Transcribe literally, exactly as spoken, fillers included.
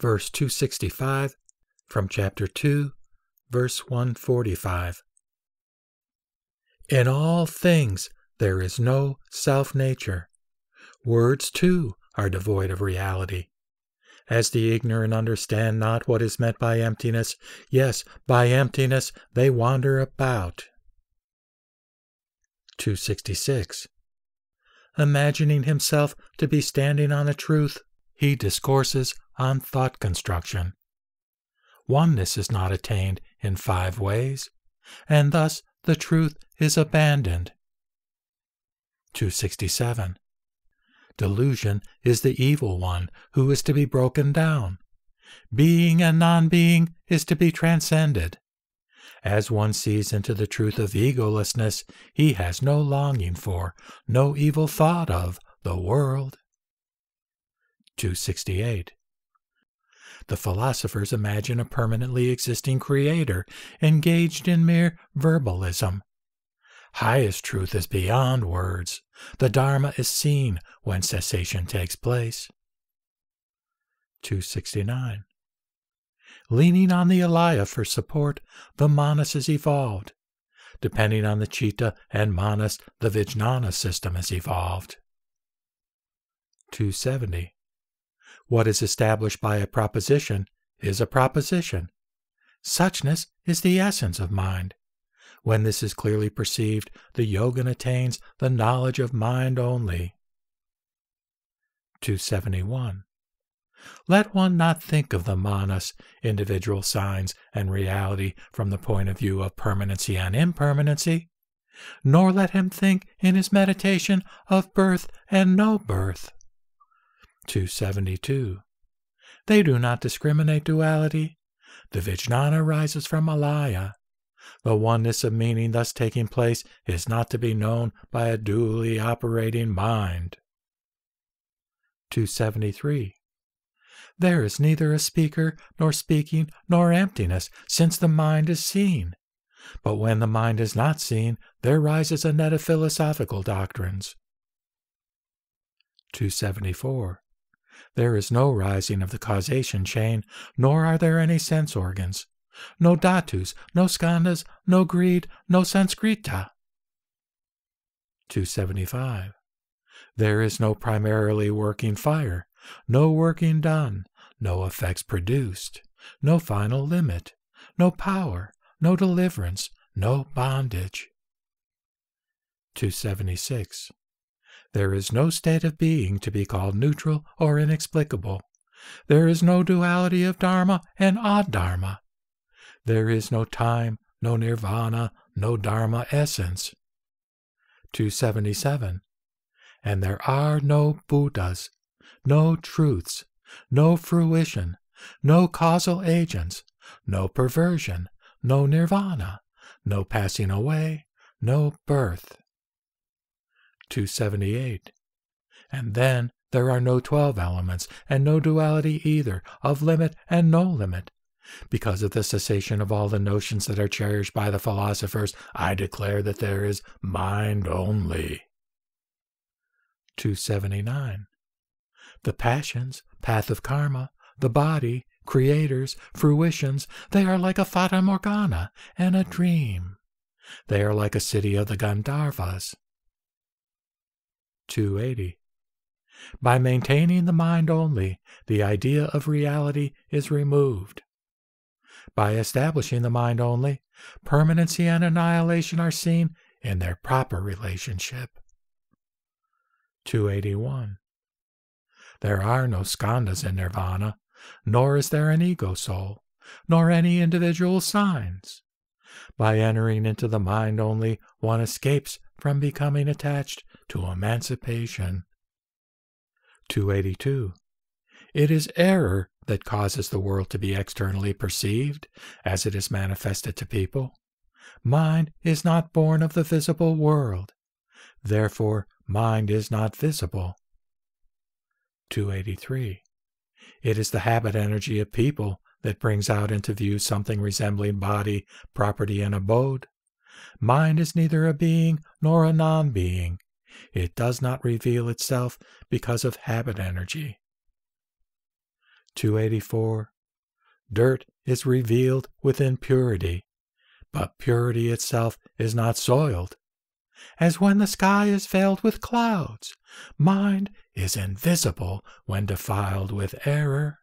verse two sixty-five, from chapter two, verse one forty-five. In all things there is no self-nature. Words, too, are devoid of reality. As the ignorant understand not what is meant by emptiness, yes, by emptiness they wander about. two sixty-six. Imagining himself to be standing on a truth, he discourses on thought construction. Oneness is not attained in five ways, and thus the truth is abandoned. two sixty-seven. Delusion is the evil one who is to be broken down. Being and non-being is to be transcended. As one sees into the truth of egolessness, he has no longing for, no evil thought of, the world. two sixty-eight. The philosophers imagine a permanently existing creator, engaged in mere verbalism. Highest truth is beyond words. The Dharma is seen when cessation takes place. two sixty-nine. Leaning on the alaya for support, the manas is evolved. Depending on the citta and manas, the vijnana system is evolved. two seventy. What is established by a proposition is a proposition. Suchness is the essence of mind. When this is clearly perceived, the yogin attains the knowledge of mind only. two seventy-one. Let one not think of the manas, individual signs, and reality from the point of view of permanency and impermanency, nor let him think in his meditation of birth and no birth. two seventy-two. They do not discriminate duality. The vijnana rises from alaya. The oneness of meaning thus taking place is not to be known by a dually operating mind. two seventy-three. There is neither a speaker, nor speaking, nor emptiness, since the mind is seen. But when the mind is not seen, there rises a net of philosophical doctrines. two seventy-four. There is no rising of the causation chain, nor are there any sense organs. No dhatus, no skandhas, no greed, no sanskrita. two seventy-five. There is no primarily working fire, no working done, no effects produced, no final limit, no power, no deliverance, no bondage. two seventy-six. There is no state of being to be called neutral or inexplicable. There is no duality of dharma and adharma. There is no time, no nirvana, no dharma essence. two seventy-seven. And there are no Buddhas, no truths, no fruition, no causal agents, no perversion, no nirvana, no passing away, no birth. two seventy-eight. And then there are no twelve elements, and no duality either, of limit and no limit. Because of the cessation of all the notions that are cherished by the philosophers, I declare that there is mind only. two seventy-nine. The passions, path of karma, the body, creators, fruitions, they are like a fata morgana and a dream. They are like a city of the Gandharvas. two eighty. By maintaining the mind only, the idea of reality is removed. By establishing the mind only, permanency and annihilation are seen in their proper relationship. two eighty-one. There are no skandhas in nirvana, nor is there an ego soul, nor any individual signs. By entering into the mind only, one escapes from becoming attached to emancipation. two eighty-two. It is error that causes the world to be externally perceived, as it is manifested to people. Mind is not born of the visible world. Therefore, mind is not visible. two eighty-three. It is the habit energy of people that brings out into view something resembling body, property, and abode. Mind is neither a being nor a non-being. It does not reveal itself because of habit energy. two eighty-four. Dirt is revealed within purity, but purity itself is not soiled. As when the sky is veiled with clouds, mind is invisible when defiled with error.